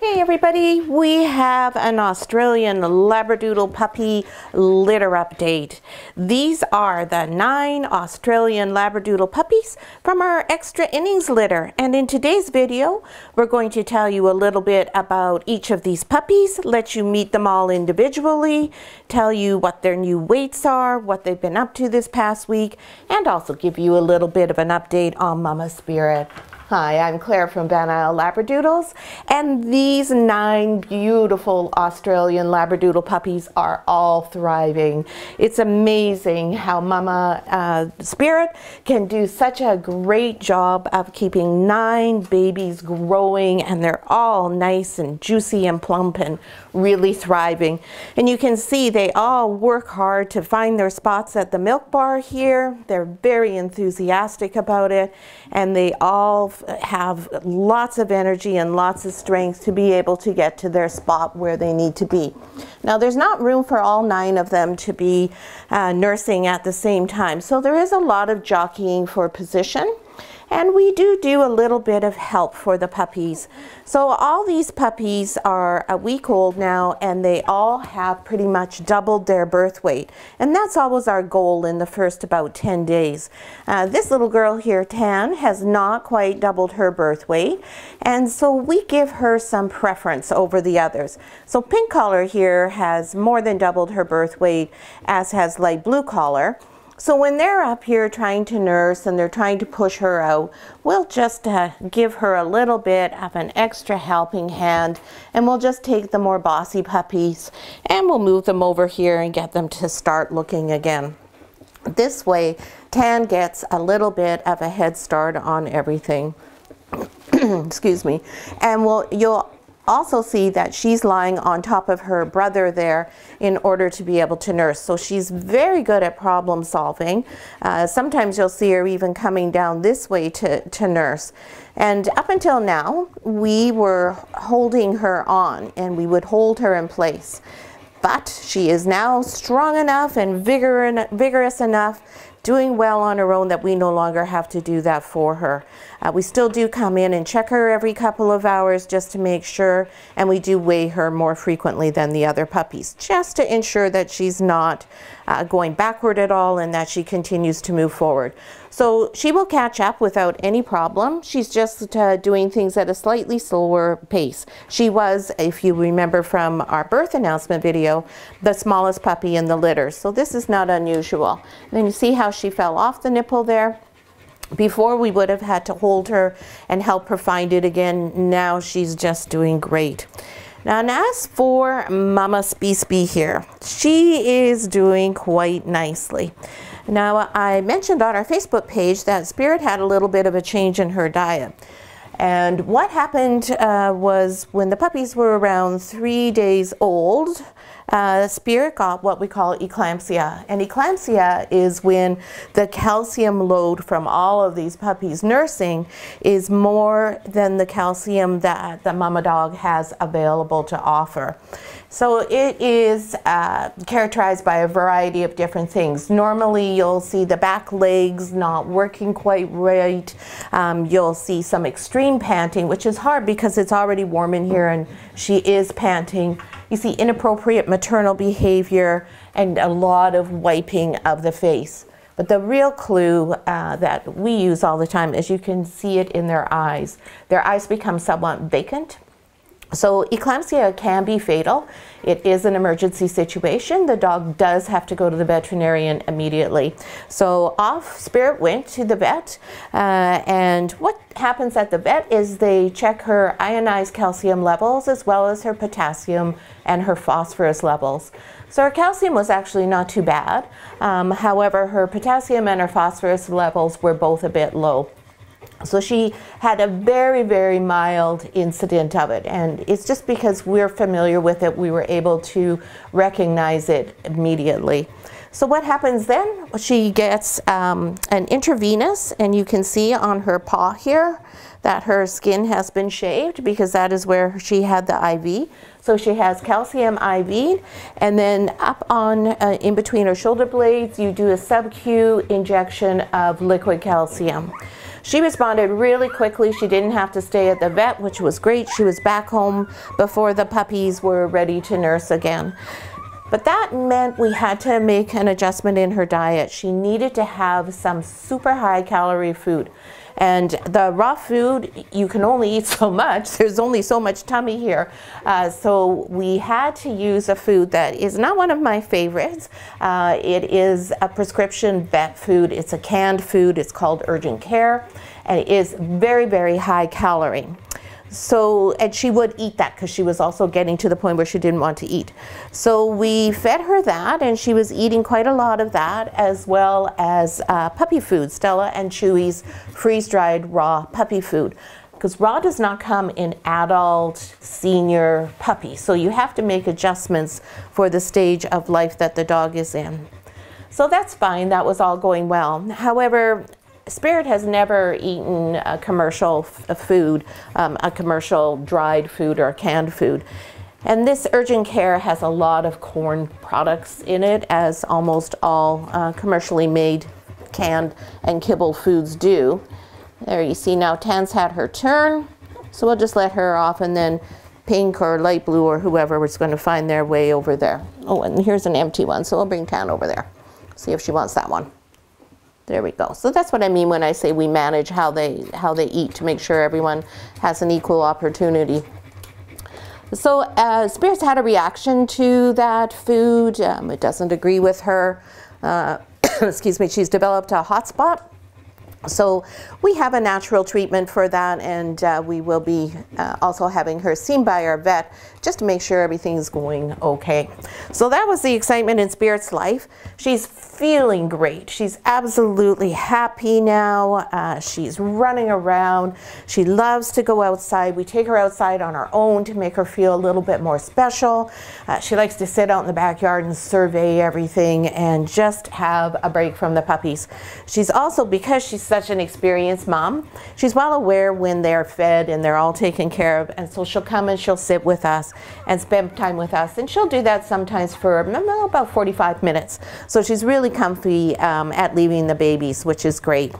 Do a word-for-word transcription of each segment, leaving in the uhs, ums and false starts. Hey everybody, we have an Australian Labradoodle puppy litter update. These are the nine Australian Labradoodle puppies from our Extra Innings litter. And in today's video, we're going to tell you a little bit about each of these puppies, let you meet them all individually, tell you what their new weights are, what they've been up to this past week, and also give you a little bit of an update on Mama Spirit. Hi, I'm Claire from Van Isle Labradoodles, and these nine beautiful Australian Labradoodle puppies are all thriving. It's amazing how Mama uh, Spirit can do such a great job of keeping nine babies growing, and they're all nice and juicy and plump and really thriving. And you can see they all work hard to find their spots at the milk bar here. They're very enthusiastic about it, and they all have lots of energy and lots of strength to be able to get to their spot where they need to be. Now there's not room for all nine of them to be uh, nursing at the same time, so there is a lot of jockeying for position. And we do do a little bit of help for the puppies. So all these puppies are a week old now, and they all have pretty much doubled their birth weight. And that's always our goal in the first about ten days. Uh, this little girl here, Tan, has not quite doubled her birth weight, and so we give her some preference over the others. So pink collar here has more than doubled her birth weight, as has light blue collar. So when they're up here trying to nurse and they're trying to push her out, we'll just uh, give her a little bit of an extra helping hand, and we'll just take the more bossy puppies and we'll move them over here and get them to start looking again. This way, Tan gets a little bit of a head start on everything. Excuse me. And we'll, you'll also see that she's lying on top of her brother there in order to be able to nurse. So she's very good at problem solving. Uh, sometimes you'll see her even coming down this way to, to nurse. And up until now, we were holding her on, and we would hold her in place. But she is now strong enough and vigor, vigorous enough, doing well on her own, that we no longer have to do that for her. Uh, we still do come in and check her every couple of hours just to make sure, and we do weigh her more frequently than the other puppies, just to ensure that she's not uh, going backward at all and that she continues to move forward. So she will catch up without any problem. She's just uh, doing things at a slightly slower pace. She was, if you remember from our birth announcement video, the smallest puppy in the litter. So this is not unusual. Then you see how she fell off the nipple there. Before, we would have had to hold her and help her find it again. Now she's just doing great. Now, and as for Mama Spispy here, she is doing quite nicely. Now, I mentioned on our Facebook page that Spirit had a little bit of a change in her diet. And what happened uh, was, when the puppies were around three days old, uh, Spirit got what we call eclampsia. And eclampsia is when the calcium load from all of these puppies nursing is more than the calcium that the mama dog has available to offer. So it is uh, characterized by a variety of different things. Normally, you'll see the back legs not working quite right. Um, you'll see some extreme panting, which is hard because it's already warm in here and she is panting. You see inappropriate maternal behavior and a lot of wiping of the face. But the real clue uh, that we use all the time is you can see it in their eyes. Their eyes become somewhat vacant. So eclampsia can be fatal. It is an emergency situation. The dog does have to go to the veterinarian immediately. So off Spirit went to the vet, uh, and what happens at the vet is they check her ionized calcium levels as well as her potassium and her phosphorus levels. So her calcium was actually not too bad. Um, however, her potassium and her phosphorus levels were both a bit low. So she had a very, very mild incident of it, and it's just because we're familiar with it, we were able to recognize it immediately. So what happens then? She gets um, an intravenous, and you can see on her paw here that her skin has been shaved because that is where she had the I V. So she has calcium I V, and then up on, uh, in between her shoulder blades, you do a sub-Q injection of liquid calcium. She responded really quickly. She didn't have to stay at the vet, which was great. She was back home before the puppies were ready to nurse again. But that meant we had to make an adjustment in her diet. She needed to have some super high calorie food. And the raw food, you can only eat so much. There's only so much tummy here. Uh, so we had to use a food that is not one of my favorites. Uh, it is a prescription vet food. It's a canned food. It's called Urgent Care. And it is very, very high calorie. So, and she would eat that because she was also getting to the point where she didn't want to eat. So we fed her that, and she was eating quite a lot of that, as well as uh, puppy food, Stella and Chewy's freeze-dried raw puppy food. Because raw does not come in adult, senior puppy. So you have to make adjustments for the stage of life that the dog is in. So that's fine, that was all going well. However, Spirit has never eaten a commercial f food, um, a commercial dried food or canned food. And this Urgent Care has a lot of corn products in it, as almost all uh, commercially made canned and kibble foods do. There you see now Tan's had her turn, so we'll just let her off, and then pink or light blue or whoever was going to find their way over there. Oh, and here's an empty one, so we'll bring Tan over there, see if she wants that one. There we go. So that's what I mean when I say we manage how they how they eat to make sure everyone has an equal opportunity. So uh, Spirit's had a reaction to that food. Um, it doesn't agree with her. Uh, excuse me. She's developed a hot spot. So we have a natural treatment for that, and uh, we will be uh, also having her seen by our vet just to make sure everything's going okay. So that was the excitement in Spirit's life. She's feeling great. She's absolutely happy now. Uh, she's running around. She loves to go outside. We take her outside on our own to make her feel a little bit more special. Uh, she likes to sit out in the backyard and survey everything and just have a break from the puppies. She's also, because she's such an experienced mom, she's well aware when they're fed and they're all taken care of, and so she'll come and she'll sit with us and spend time with us, and she'll do that sometimes for about forty-five minutes. So she's really comfy um, at leaving the babies, which is great.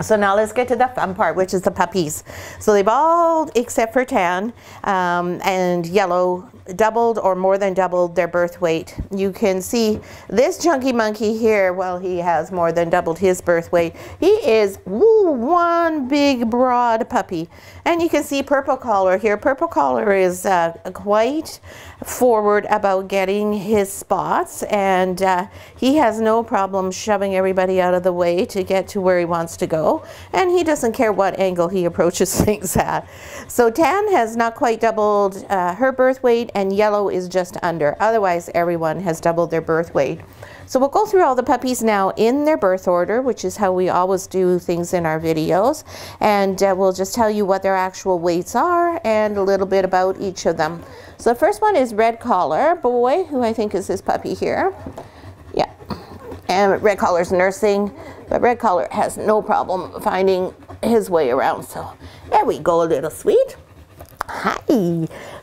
So now let's get to the fun part, which is the puppies. So they've all, except for Tan um, and Yellow, doubled or more than doubled their birth weight. You can see this chunky monkey here, well, he has more than doubled his birth weight. He is woo, one big broad puppy. And you can see Purple Collar here. Purple Collar is uh, quite forward about getting his spots, and uh, he has no problem shoving everybody out of the way to get to where he wants to go. And he doesn't care what angle he approaches things at. So Tan has not quite doubled uh, her birth weight, and Yellow is just under. Otherwise, everyone has doubled their birth weight. So we'll go through all the puppies now in their birth order, which is how we always do things in our videos. And uh, we'll just tell you what their actual weights are and a little bit about each of them. So the first one is Red Collar Boy, who I think is this puppy here. Yeah. And Red Collar's nursing. But Red Collar has no problem finding his way around. So there we go, little sweet. Hi.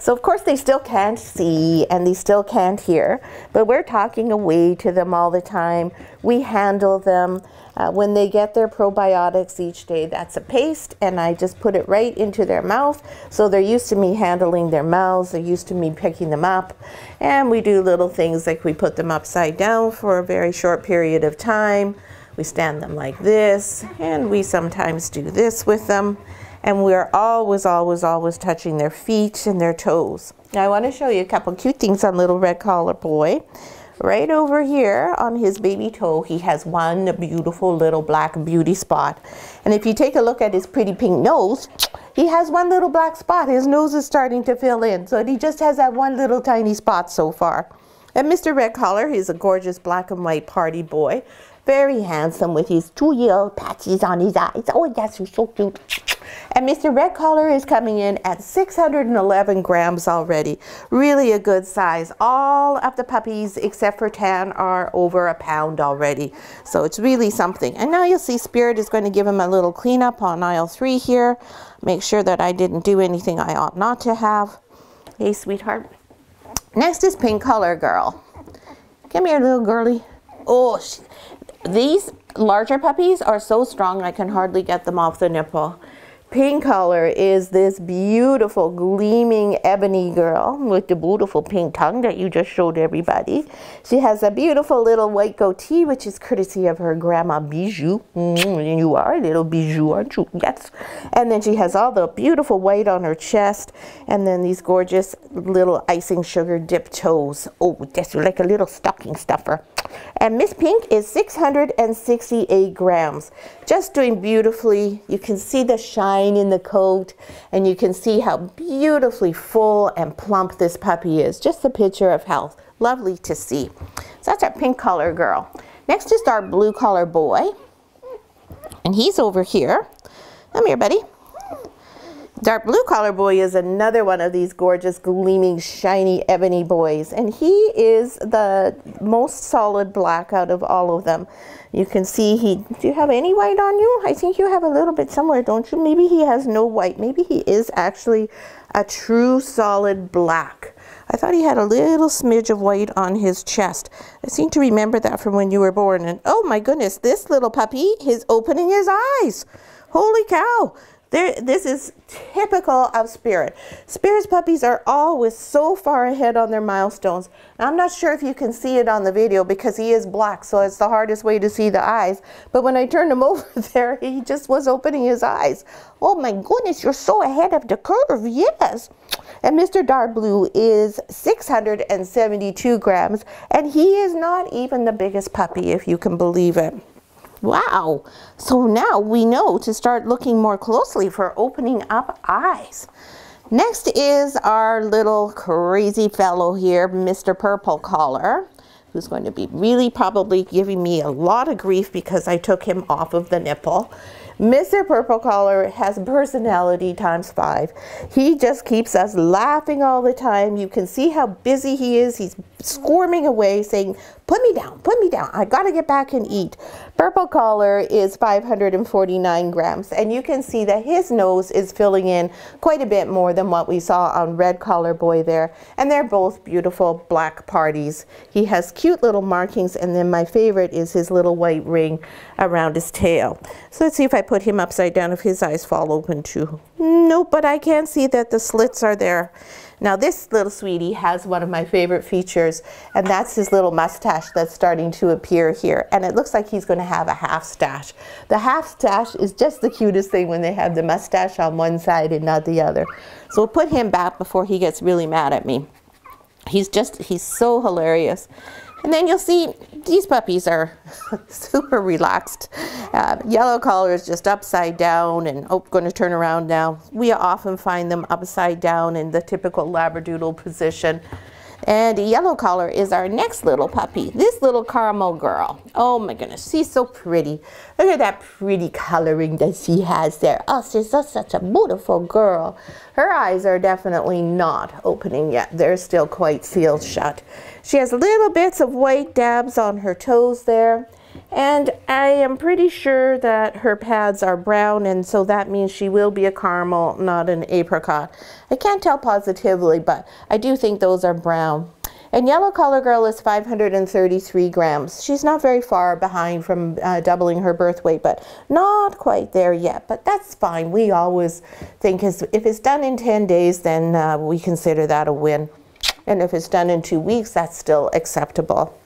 So of course they still can't see and they still can't hear, but we're talking away to them all the time. We handle them. Uh, when they get their probiotics each day, that's a paste, and I just put it right into their mouth. So they're used to me handling their mouths. They're used to me picking them up. And we do little things like we put them upside down for a very short period of time. We stand them like this, and we sometimes do this with them. And we're always, always, always touching their feet and their toes. Now I want to show you a couple cute things on little Red Collar Boy. Right over here on his baby toe, he has one beautiful little black beauty spot. And if you take a look at his pretty pink nose, he has one little black spot. His nose is starting to fill in. So he just has that one little tiny spot so far. And Mister Red Collar, he's a gorgeous black and white party boy. Very handsome with his two little patches on his eyes. Oh yes, he's so cute. And Mister Red Collar is coming in at six hundred eleven grams already. Really a good size. All of the puppies except for Tan are over a pound already. So it's really something. And now you'll see Spirit is going to give him a little cleanup on aisle three here. Make sure that I didn't do anything I ought not to have. Hey, sweetheart. Next is Pink Collar Girl. Come here, little girlie. Oh, she, these Larger puppies are so strong I can hardly get them off the nipple. Pink color is this beautiful gleaming ebony girl with the beautiful pink tongue that you just showed everybody. She has a beautiful little white goatee, which is courtesy of her grandma Bijou. Mm, you are a little Bijou, aren't you? Yes. And then she has all the beautiful white on her chest, and then these gorgeous little icing sugar dipped toes. Oh, that's like a little stocking stuffer. And Miss Pink is six hundred sixty-eight grams. Just doing beautifully. You can see the shine in the coat, and you can see how beautifully full and plump this puppy is. Just a picture of health. Lovely to see. So that's our pink collar girl. Next is our blue collar boy, and he's over here. Come here, buddy. Dark blue collar boy is another one of these gorgeous, gleaming, shiny, ebony boys. And he is the most solid black out of all of them. You can see he, do you have any white on you? I think you have a little bit somewhere, don't you? Maybe he has no white. Maybe he is actually a true solid black. I thought he had a little smidge of white on his chest. I seem to remember that from when you were born. And oh my goodness, this little puppy is opening his eyes. Holy cow. There, this is typical of Spirit. Spirit's puppies are always so far ahead on their milestones. Now, I'm not sure if you can see it on the video because he is black, so it's the hardest way to see the eyes. But when I turned him over there, he just was opening his eyes. Oh my goodness, you're so ahead of the curve, yes. And Mister Dark Blue is six hundred seventy-two grams, and he is not even the biggest puppy, if you can believe it. Wow, so now we know to start looking more closely for opening up eyes. Next is our little crazy fellow here, Mister Purple Collar, who's going to be really probably giving me a lot of grief because I took him off of the nipple. Mister Purple Collar has personality times five. He just keeps us laughing all the time. You can see how busy he is. He's squirming away saying, put me down, put me down. I gotta get back and eat. Purple Collar is five hundred forty-nine grams, and you can see that his nose is filling in quite a bit more than what we saw on Red Collar Boy there. And they're both beautiful black parties. He has cute little markings, and then my favorite is his little white ring around his tail. So let's see if I put Put him upside down if his eyes fall open too. Nope, but I can see that the slits are there. Now this little sweetie has one of my favorite features, and that's his little mustache that's starting to appear here, and it looks like he's going to have a half stache. The half stache is just the cutest thing when they have the mustache on one side and not the other. So we'll put him back before he gets really mad at me. He's just, he's so hilarious. And then you'll see these puppies are super relaxed. Uh, yellow collar is just upside down, and oh, going to turn around now. We often find them upside down in the typical Labradoodle position. And yellow collar is our next little puppy, this little caramel girl. Oh my goodness, she's so pretty. Look at that pretty coloring that she has there. Oh, she's just such a beautiful girl. Her eyes are definitely not opening yet. They're still quite sealed shut. She has little bits of white dabs on her toes there. And I am pretty sure that her pads are brown, and so that means she will be a caramel, not an apricot. I can't tell positively, but I do think those are brown. And yellow collar girl is five hundred thirty-three grams. She's not very far behind from uh, doubling her birth weight, but not quite there yet. But that's fine. We always think if it's done in ten days, then uh, we consider that a win. And if it's done in two weeks, that's still acceptable.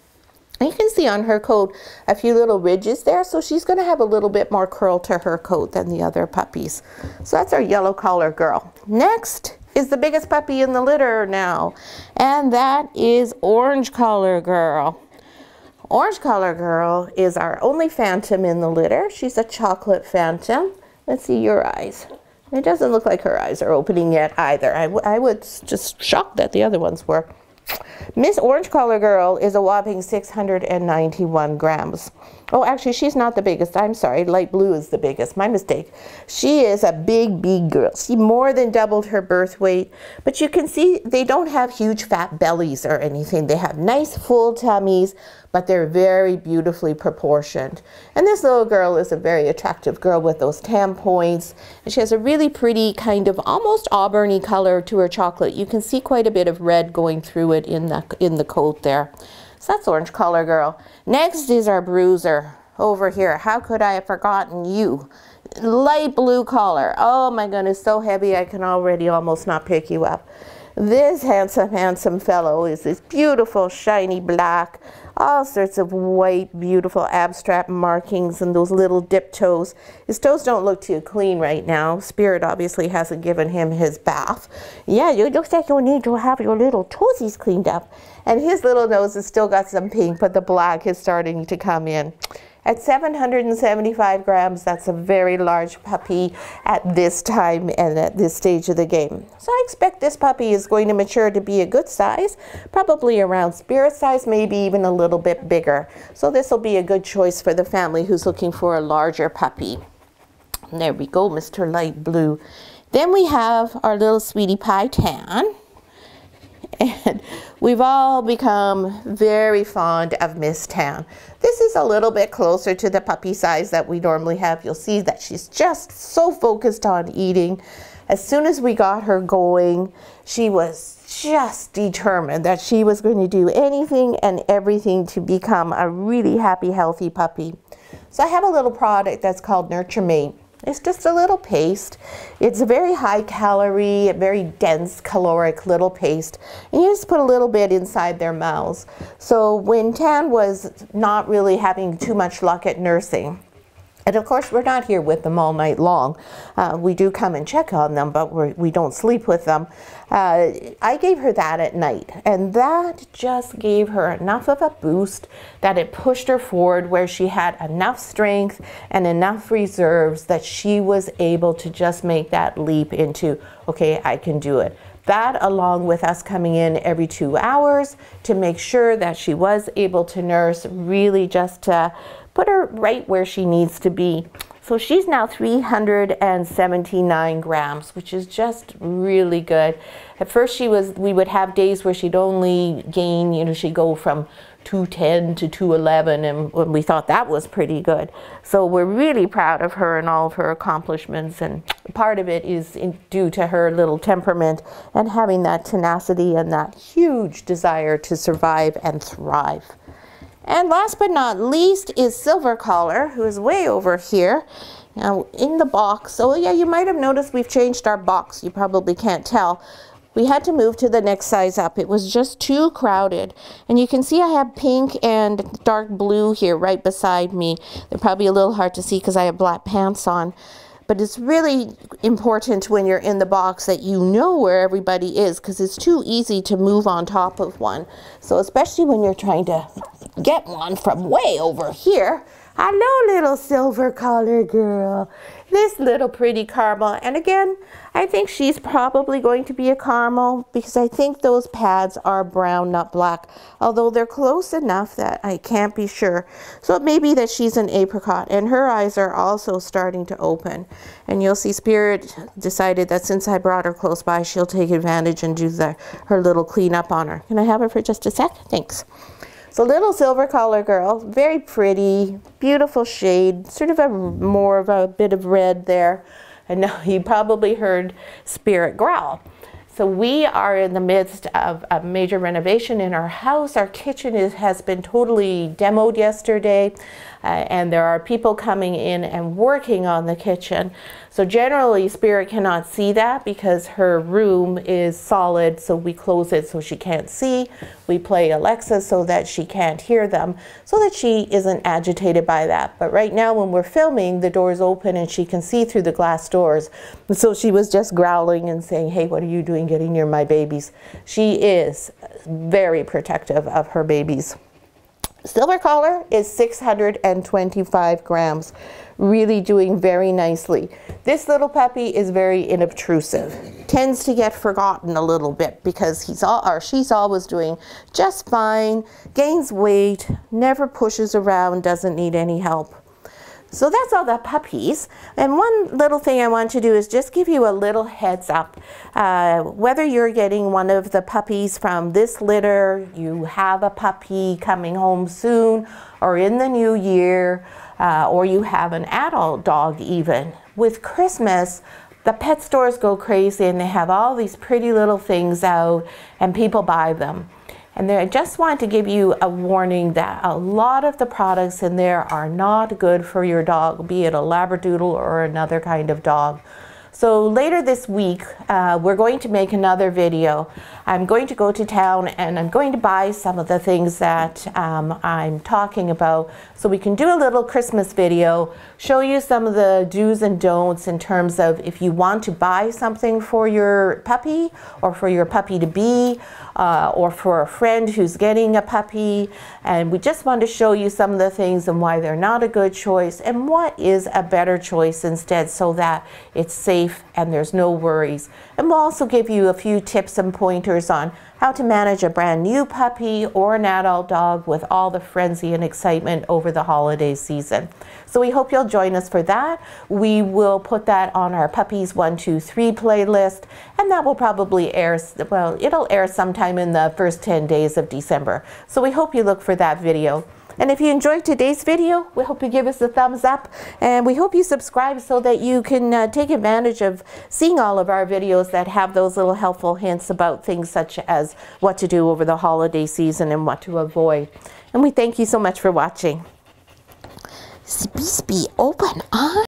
You can see on her coat a few little ridges there, so she's going to have a little bit more curl to her coat than the other puppies. So that's our yellow collar girl. Next is the biggest puppy in the litter now, and that is orange collar girl. Orange collar girl is our only phantom in the litter. She's a chocolate phantom. Let's see your eyes. It doesn't look like her eyes are opening yet either. I, w I was just shocked that the other ones were. Miss Orange Collar Girl is a whopping six hundred ninety-one grams. Oh, actually, she's not the biggest. I'm sorry. Light blue is the biggest. My mistake. She is a big, big girl. She more than doubled her birth weight. But you can see they don't have huge fat bellies or anything. They have nice full tummies, but they're very beautifully proportioned. And this little girl is a very attractive girl with those tan points. And she has a really pretty kind of almost auburny color to her chocolate. You can see quite a bit of red going through it in the, in the coat there. So that's Orange Collar Girl. Next is our Bruiser. over here. How could I have forgotten you? Light blue collar. Oh my goodness, so heavy I can already almost not pick you up. This handsome, handsome fellow is this beautiful, shiny black, all sorts of white, beautiful abstract markings and those little dip toes. His toes don't look too clean right now. Spirit obviously hasn't given him his bath. Yeah, you look like you need to have your little toesies cleaned up. And his little nose has still got some pink, but the black is starting to come in. At seven hundred seventy-five grams, that's a very large puppy at this time and at this stage of the game. So I expect this puppy is going to mature to be a good size, probably around Spirit size, maybe even a little bit bigger. So this will be a good choice for the family who's looking for a larger puppy. There we go, Mister Light Blue. Then we have our little sweetie pie Tan. And we've all become very fond of Miss Tan. This is a little bit closer to the puppy size that we normally have. You'll see that she's just so focused on eating. As soon as we got her going, she was just determined that she was going to do anything and everything to become a really happy, healthy puppy. So I have a little product that's called NurtureMate. It's just a little paste. It's a very high calorie, very dense caloric little paste. And you just put a little bit inside their mouths. So when Tan was not really having too much luck at nursing, and of course we're not here with them all night long. Uh, we do come and check on them, but we're, we don't sleep with them. Uh, I gave her that at night, and that just gave her enough of a boost that it pushed her forward where she had enough strength and enough reserves that she was able to just make that leap into, okay, I can do it. That, along with us coming in every two hours to make sure that she was able to nurse, really just uh, put her right where she needs to be. So she's now three hundred seventy-nine grams, which is just really good. At first she was, we would have days where she'd only gain, you know, she'd go from two ten to two eleven, and when we thought that was pretty good. So we're really proud of her and all of her accomplishments, and part of it is in, due to her little temperament and having that tenacity and that huge desire to survive and thrive. And last but not least is Silver Collar, who is way over here now in the box. So yeah, you might have noticed we've changed our box. You probably can't tell. We had to move to the next size up. It was just too crowded. And you can see I have pink and dark blue here right beside me. They're probably a little hard to see because I have black pants on. But it's really important when you're in the box that you know where everybody is, because it's too easy to move on top of one. So especially when you're trying to get one from way over here. Hello, little Silver Collar girl. This little pretty caramel. And again, I think she's probably going to be a caramel because I think those pads are brown, not black. Although they're close enough that I can't be sure. So it may be that she's an apricot, and her eyes are also starting to open. And you'll see Spirit decided that since I brought her close by, she'll take advantage and do the, her little cleanup on her. Can I have her for just a sec? Thanks. So little Silver Collar girl, very pretty, beautiful shade, sort of a more of a bit of red there. And now you probably heard Spirit growl. So we are in the midst of a major renovation in our house. Our kitchen is, has been totally demoed yesterday, uh, and there are people coming in and working on the kitchen. So generally Spirit cannot see that because her room is solid, so we close it so she can't see. We play Alexa so that she can't hear them, so that she isn't agitated by that. But right now when we're filming, the door's open and she can see through the glass doors. So she was just growling and saying, hey, what are you doing getting near my babies? She is very protective of her babies. Silver Collar is six hundred twenty-five grams, really doing very nicely. This little puppy is very unobtrusive, tends to get forgotten a little bit because he's all, or she's always doing just fine, gains weight, never pushes around, doesn't need any help. So that's all the puppies. And one little thing I want to do is just give you a little heads up. Uh, whether you're getting one of the puppies from this litter, you have a puppy coming home soon, or in the new year, uh, or you have an adult dog even. With Christmas, the pet stores go crazy and they have all these pretty little things out and people buy them. And then I just want to give you a warning that a lot of the products in there are not good for your dog, be it a Labradoodle or another kind of dog. So later this week, uh, we're going to make another video. I'm going to go to town and I'm going to buy some of the things that um, I'm talking about so we can do a little Christmas video, show you some of the do's and don'ts in terms of if you want to buy something for your puppy or for your puppy-to-be uh, or for a friend who's getting a puppy. And we just want to show you some of the things and why they're not a good choice and what is a better choice instead so that it's safe and there's no worries. And we'll also give you a few tips and pointers on how to manage a brand new puppy or an adult dog with all the frenzy and excitement over the holiday season. So we hope you'll join us for that. We will put that on our Puppies one, two, three playlist, and that will probably air, well, it'll air sometime in the first ten days of December. So we hope you look for that video. And if you enjoyed today's video, we hope you give us a thumbs up, and we hope you subscribe so that you can uh, take advantage of seeing all of our videos that have those little helpful hints about things such as what to do over the holiday season and what to avoid. And we thank you so much for watching. Spee, spee, open eye.